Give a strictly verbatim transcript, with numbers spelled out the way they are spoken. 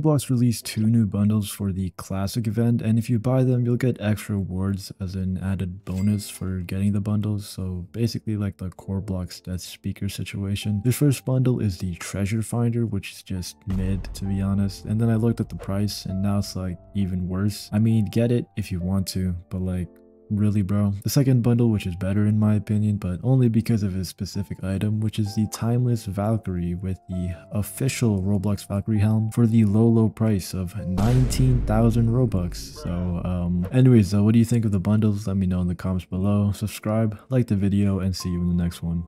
Roblox released two new bundles for the classic event, and if you buy them, you'll get extra rewards as an added bonus for getting the bundles. So basically like the core blocks death speaker situation. This first bundle is the treasure finder, which is just mid to be honest. And then I looked at the price and now it's like even worse. I mean, get it if you want to, but like, really bro. The second bundle, which is better in my opinion, but only because of a specific item, which is the timeless valkyrie with the official Roblox valkyrie helm for the low low price of nineteen thousand robux. So um anyways, though, what do you think of the bundles? Let me know in the comments below. Subscribe, like the video, and see you in the next one.